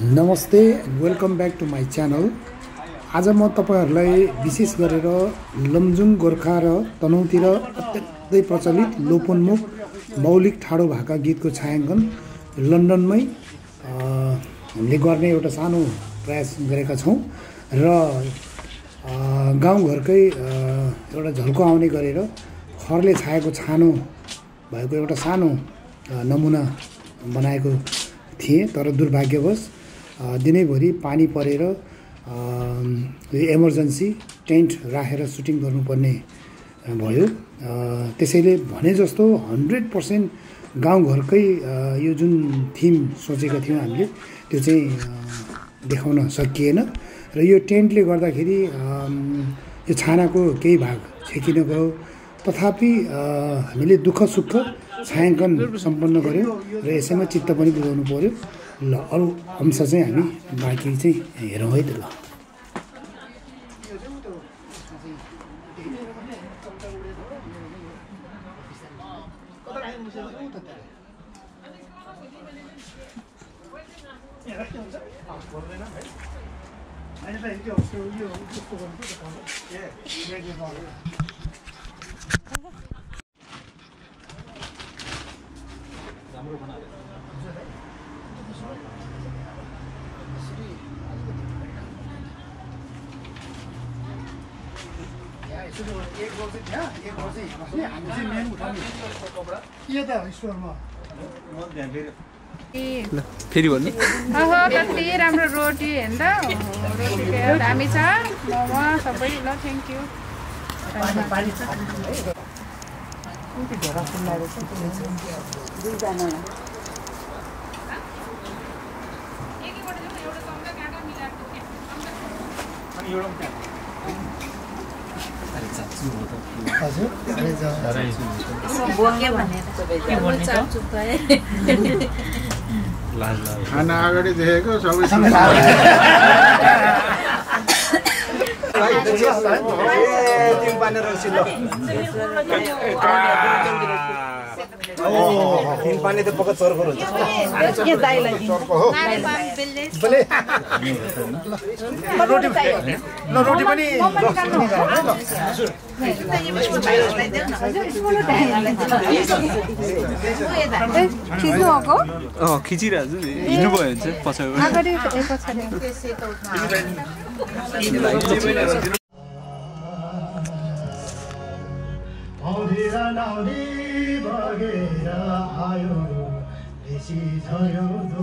नमस्ते and welcome back to my channel. आज म तपाईहरुलाई विशेष गरेर लमजुङ गोर्खा र तनहुतिर अत्यन्तै प्रचलित लोपोन्मुख मौलिक ठाडो भाका गीतको छायांकन लन्डनमै हामीले गर्ने एउटा सानो प्रयास गरेका छौं र गाउँघरकै एउटा झल्को आउने गरेर खरले छाएको छानो भएको एउटा सानो नमुना बनाएको थिए। तर दुर्भाग्यवश दिनैभरि पानी परेर इमर्जेन्सी टेन्ट राखेर सुटिङ गर्नुपर्ने भयो। त्यसैले भने जस्तो 100% गाउँघरकै यो जुन थीम सोचेको थियौं हामीले त्यो चाहिँ देखाउन सकिएन र यो टेन्टले गर्दाखेरि यो छानाको केही भाग छेकिन गयो। तथापि हामीले दुःख सुख छायांकन सम्पन्न गर्यौं र यसैमा चित्त पनि बुझाउनु पर्यो। ल अरु अंश चाहिँ हामी बाँकी चाहिँ हेरौँ है त। ल हाम्रो बना दे यार यसो एक गोल चाहिँ यहाँ एक गोल चाहिँ बस्ने हामी चाहिँ मेन उठाउने कपडा के त स्टोरमा म ध्यान फेरि ल फेरि भन्नु अहो कति राम्रो रोटी हैन त रोटी के हामी छ मोमो सबै ल थ्यांक यू पानी छ है उनके जरा सुन लागे छ दुई जना एक ही बटे एउटा कमला काका मिलाको के अनि एउटा पनि अरे चाचु हो त हजुर अरे जा बोके भनेर सबै के भन्ने त लाज लाज खाना अगाडि देखेको सबै तिम पानी रसिलो तिम पानी त पक्का चरको हुन्छ के दाइलाई चरको हो बले रोटी ल रोटी पनि खिचिरहेको छु नि हिँड्नु भयो भने चाहिँ पछाडि Audira naudi bagera ayo, desi thayo do.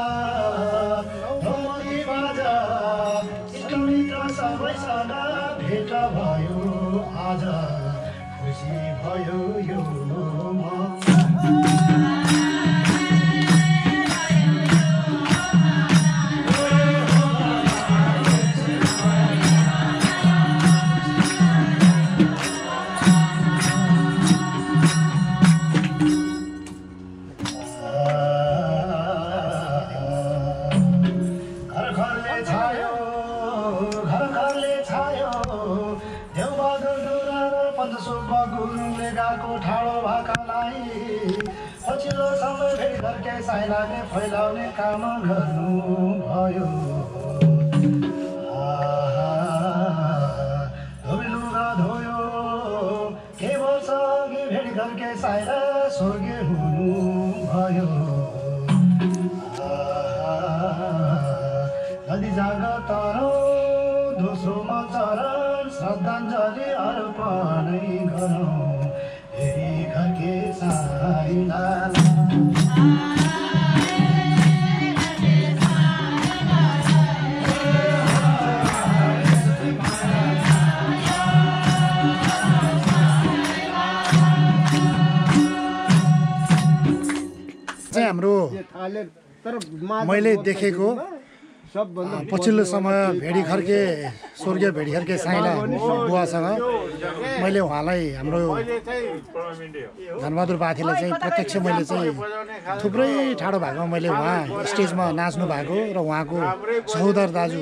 हाम्रो मैले देखेको पछिल्लो समय भेडी खर्के स्वर्गीय भेडी खर्के साइला बुवासँग मैले उहाँलाई हाम्रो धनबहादुर पाथीले चाहिँ प्रत्यक्ष मैले चाहिँ थुप्रै ठाडो भागमा मैले उहाँ स्टेजमा नाच्नु भएको र उहाँको सहोदर दाजु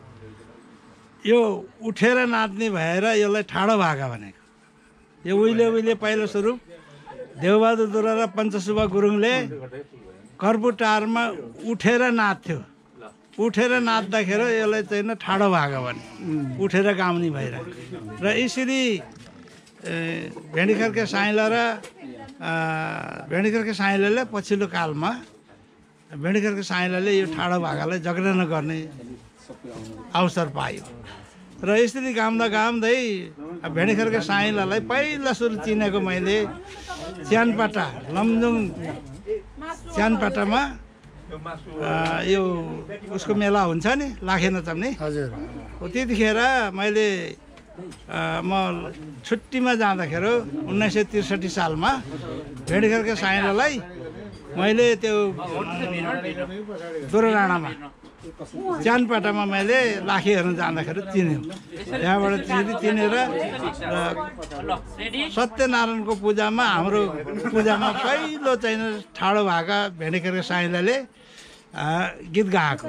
यो उठेर नाच्ने भएर यसलाई ठाडो भाका भनेको। यो उहिले पहिलो स्वरूप देवबहादुर दुरा र पञ्चसुबा गुरुङले कर्पुटारमा उठेर नाच्थ्यो। उठेर नाच्दाखेरि यसलाई चाहिँ ठाडो भाका भने उठेर गाउने भएर र यसरी भेडीखर्के साइलाले पछिल्लो कालमा भेडीखर्के साइलाले यो ठाडो भाकालाई जगेर्ना गर्ने अवसर पायो र यसरी गाउँदै भेडीखर्के साइलालाई पहिला सुरु चिनेको मैले च्यानपाटा लमजुङ च्यानपाटामा यो उसको मेला हुन्छ नि लाखे नचाम्ने हजुर हो। त्यतिखेर मैले म छुट्टीमा जाँदाखेरि 1963 सालमा भेडीखर्के साइलालाई मैले त्यो दोरो राणामा च्यानपाटामा मैले लाखे हेर्न जाँदाखेरि चिन्यौँ। त्यहाँबाट चिनेर सत्यनारायणको पूजामा हाम्रो पूजामा पहिलो चाहिँ ठाडो भाका भेडीखर्के साइलाले गीत गाएको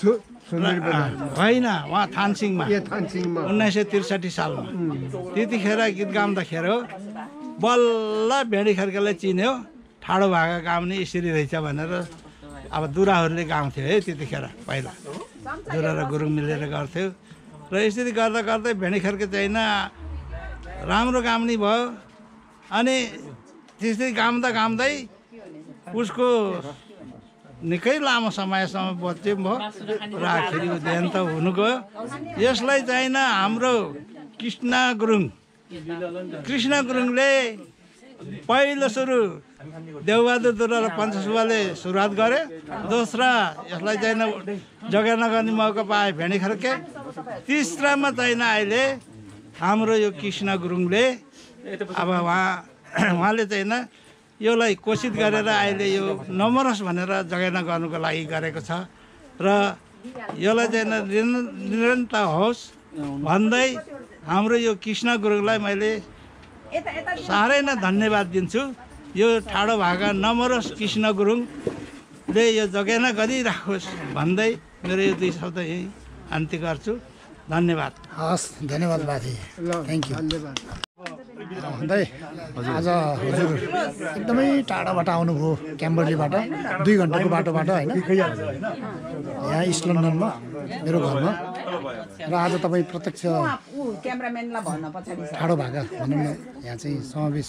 होइन उहाँ थानसिङमा 1963 सालमा। त्यतिखेर गीत गाउँदाखेरि बल्ल भेडीखर्केलाई चिन्यो ठाडो भाका गाउने यसरी रहेछ भनेर अब दुराहरूले गाउँथ्यो है। त्यतिखेर पहिला दुरा र गुरुङ मिलेर गर्थ्यो र यसरी गर्दा गर्दै भेडीखर्के चाहिँ राम्रो गाउने भयो। अनि त्यसरी गाउँदै उसको निकै लामो समयसम्म बच्यो भयो र आखिरी देहान्त हुनु गयो। यसलाई चाहिँ हाम्रो कृष्ण गुरुङले पहिलो सुरु देवबहादुर दुरा र पञ्चसुबाले सुरुवात गरे। दोस्रो यसलाई चाहिँ जगेर्ना गर्ने मौका पाए भेडीखर्के। तिस्रामा चाहिँ अहिले हाम्रो यो कृष्ण गुरुङले अब उहाँले चाहिँ योलाई कोसित गरेर अहिले यो नमरोस् भनेर जगेर्ना गर्नुको लागि गरेको छ र यसलाई चाहिँ निरन्तर होस् भन्दै हाम्रो यो कृष्ण गुरुङलाई मैले साह्रै नै धन्यवाद दिन्छु। यो ठाडो भाका नमरोस् कृष्ण गुरुङले यो जगेर्ना गरिराखोस् भन्दै मेरो यो दुई शब्द यही अन्त्य गर्छु। धन्यवाद। हस् धन्यवाद बाजे। Thank you. दाइ आज हजुर एकदमै टाढाबाट आउनुभयो क्याम्बरलीबाट 2 घन्टाको बाटोबाट होइन यहाँ इस्ट लन्डनमा मेरो घरमा र आज तपाईँ प्रत्यक्ष ठाडो भाका भनौँ न यहाँ चाहिँ समावेश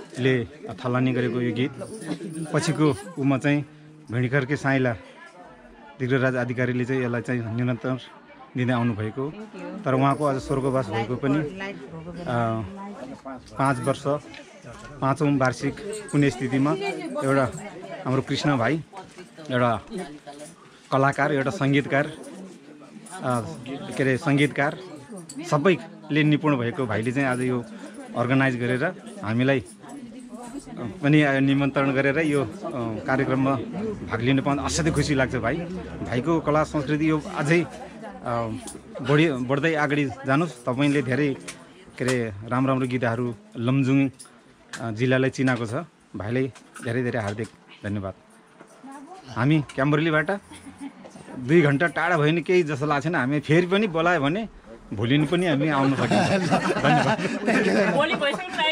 थलानी गरेको यो गीत पछिको उमा चाहिँ भेडीखर्के साइला दिग्गज अधिकारीले चाहिँ यसलाई चाहिँ निरन्तर दिँदै आउनुभएको। तर उहाँको आज स्वर्गवास भएको पनि 5 वर्ष 5औँ वार्षिक पुण्यस्थितिमा एउटा हाम्रो कृष्ण भाइ एउटा कलाकार एउटा सङ्गीतकार के अरे सङ्गीतकार सबैले निपुण भएको भाइले चाहिँ आज यो अर्गनाइज गरेर हामीलाई पनि निमन्त्रण गरेर यो कार्यक्रममा भाग लिनु पाउँदा असाध्यै खुसी लाग्छ। भाइको कला संस्कृति यो अझै बढ्दै अगाडि जानुहोस्। तपाईँले धेरै के अरे राम्रो गीतहरू लमजुङ जिल्लालाई चिनाएको छ। भाइलाई धेरै हार्दिक धन्यवाद। हामी क्याम्बरलीबाट 2 घण्टा टाढा भयो नि केही जस्तो लाग्छ नि हामी फेरि पनि बोलाए भने भोलि नि पनि हामी आउन सकिन्छ धन्यवाद भोलि पैसा ट्राई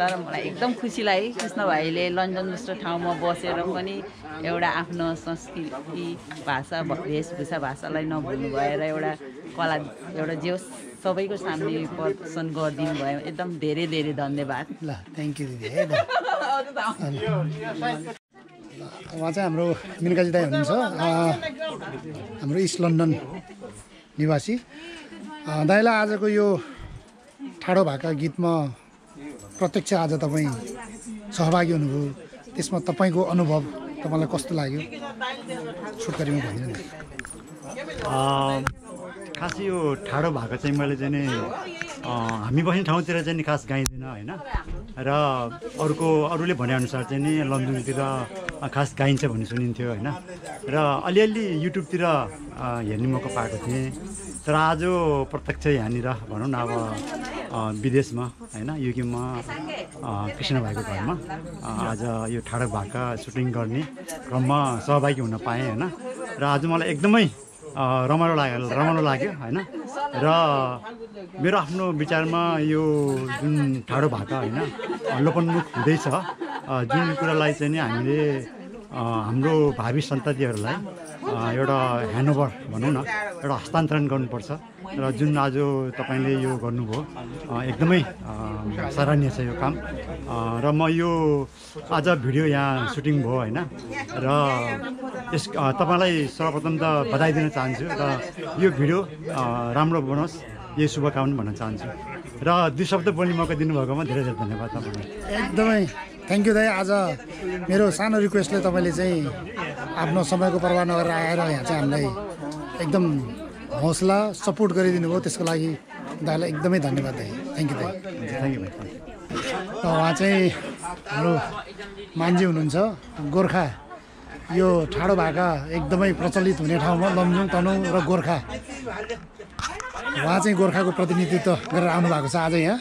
तर मलाई एकदम खुसी लाग्यो कृष्ण भाइले लन्डन जस्तो ठाउँमा बसेर पनि एउटा आफ्नो संस्कृति भाषा भेषभूषा भाषालाई नभुल्नु भएर एउटा कला एउटा जे सबैको सामने प्रदर्शन गरिदिनु भयो एकदम धेरै धेरै धन्यवाद ल थ्यांक यू दिदी है वहाँ चाहिँ हाम्रो मिनकाजी दाइ हुनुहुन्छ हाम्रो इस्ट लन्डन निवासी दाइलाई आजको यो ठाडो भाका गीतमा प्रत्यक्ष आज तपाई सहभागी हुनुभयो त्यसमा तपाईको अनुभव तपाईलाई कस्तो लाग्यो छोटकरीमा भनिदिनु खास यो ठाडो भाका चाहिँ मैले चाहिँ हामी बस्ने ठाउँतिर चाहिँ खास गाइदैन हैन र अरुको अरुले भने अनुसार चाहिँ नि लन्डनतिर खास गाइन्छ भन्ने सुनिन्थ्यो हैन र अलिअलि युट्युबतिर हेर्ने मौका पाएको थिएँ तर आज प्रत्यक्ष यहाँनिर भनौं न अब विदेशमा हैन युकेमा कृष्ण भाइको घरमा आज यो ठाडो भाका सुटिङ गर्ने क्रममा सहभागी हुन पाएँ हैन र आज मलाई एकदमै रमाइलो लाग्यो हैन र मेरो आफ्नो विचारमा यो जुन ठाडो भाका हैन लोपन्मुख हुँदैछ जुन कुरालाई चाहिँ नि हामीले हाम्रो भावी सन्ततिहरूलाई एउटा ह्यान्डओभर भनौं न एउटा हस्तान्तरण गर्नुपर्छ र जुन आज तपाईले यो गर्नुभयो एकदमै सराहनीय छ यो काम र म यो आज भिडियो यहाँ सुटिङ भयो हैन र यस तपाईलाई सर्वप्रथम त बधाई दिन चाहन्छु र यो भिडियो राम्रो बनोस् यो शुभकामना भन्न चाहन्छु र दुई शब्द बोल्ने मौका दिनुभएकोमा धेरै धेरै धन्यवाद तपाईलाई एकदमै थ्यांक यू दाइ आज मेरो सानो रिक्वेस्टले तपाईले चाहिँ आफ्नो समयको परवाह नगरेर आएर यहाँ चाहिँ हामीलाई एकदम हौसला सपोर्ट गरिदिनु भयो त्यसको लागि दाइलाई एकदमै धन्यवाद दाइ थ्यांक यू दाइ थ्यांक यू भाइ उहाँ चाहिँ हाम्रो मान्छे हुनुहुन्छ गोर्खा यो ठाडो भाका एकदमै प्रचलित हुने ठाउँमा लमजुङ तनहुँ र गोर्खा उहाँ चाहिँ गोर्खाको प्रतिनिधित्व गरेर आउनु भएको छ आज यहाँ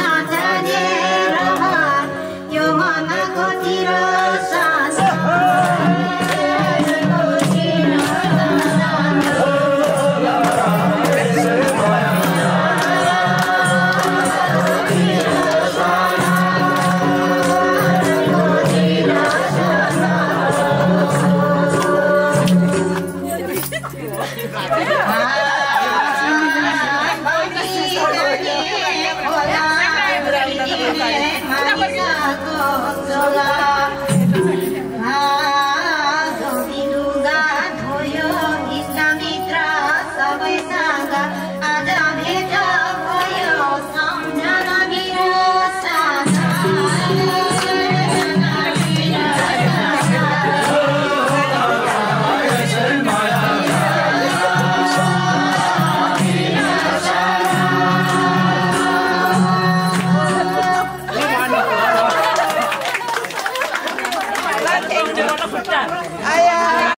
I'm